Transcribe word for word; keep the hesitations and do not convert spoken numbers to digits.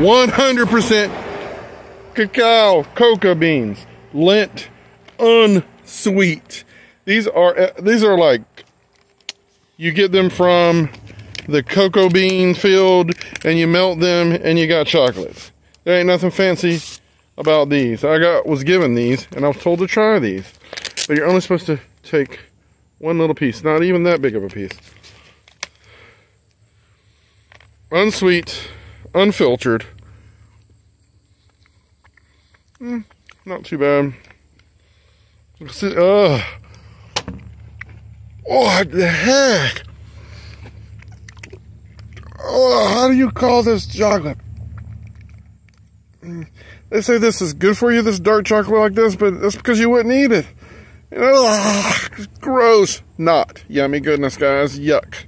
one hundred percent cacao coca beans, Lindt unsweet. These are these are like, you get them from the cocoa bean field and you melt them and you got chocolates. There ain't nothing fancy about these. I got was given these and I was told to try these, but you're only supposed to take one little piece, not even that big of a piece. Unsweet, unfiltered. Mm, not too bad. Uh, what the heck? Oh, how do you call this chocolate? They say this is good for you, this dark chocolate like this, but that's because you wouldn't eat it. Ugh, gross. Not yummy goodness, guys. Yuck.